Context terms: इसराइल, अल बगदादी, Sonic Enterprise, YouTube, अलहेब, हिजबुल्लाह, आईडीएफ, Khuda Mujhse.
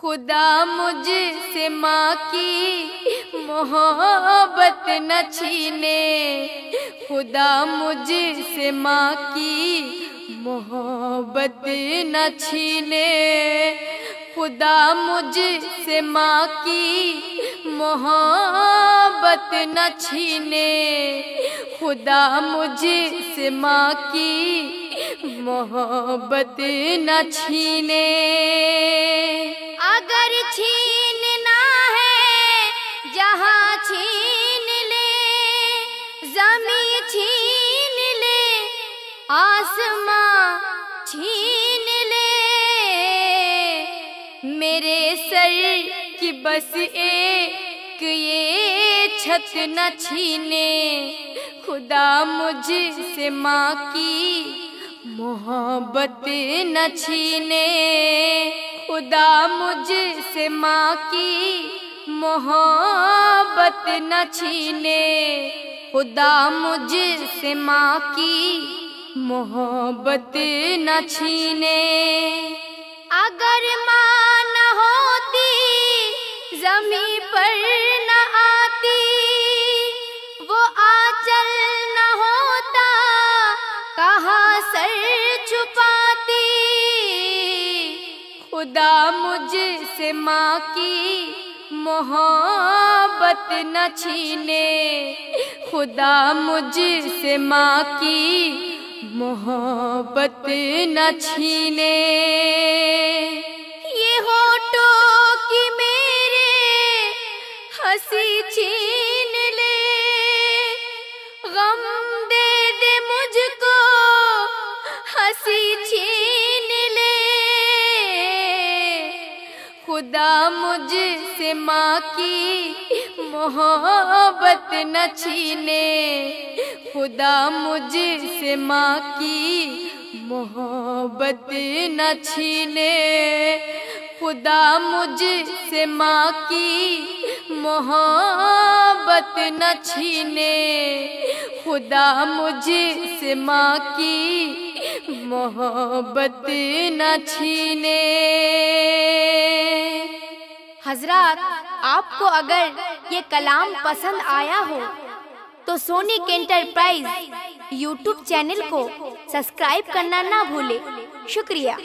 खुदा मुझसे माँ की मोहब्बत न छीने, खुदा मुझसे माँ की मोहब्बत न छीने, खुदा मुझसे माँ की मोहब्बत न छीने, खुदा मुझसे माँ की मोहब्बत न छीने। अगर छीनना है जहाँ छीन ले, जमीन छीन ले, आसमां छीन ले, मेरे सर की बस एक ये छत न छीने, खुदा मुझसे माँ की मोहब्बत न छीने, खुदा मुझसे माँ की मोहब्बत न छीने, खुदा मुझसे माँ की मोहब्बत न छीने। अगर माँ न होती ज़मीन पर न आती, वो आंचल न होता कहाँ सर छुपाती, खुदा मुझसे माँ की मोहब्बत न छीने, खुदा मुझसे माँ की मोहब्बत न छीने। ये होठों की मेरे हंसी छीन ले, गम दे दे मुझको हंसी छीन, खुदा मुझसे माँ की मोहब्बत न छीने, खुदा मुझसे माँ की मोहब्बत न छीने, खुदा मुझसे माँ की मोहब्बत न छीने, खुदा मुझसे माँ की मोहब्बत न छीने। हजरात, आपको अगर ये कलाम पसंद आया हो तो सोनिक एंटरप्राइज YouTube चैनल को सब्सक्राइब करना ना भूले। शुक्रिया।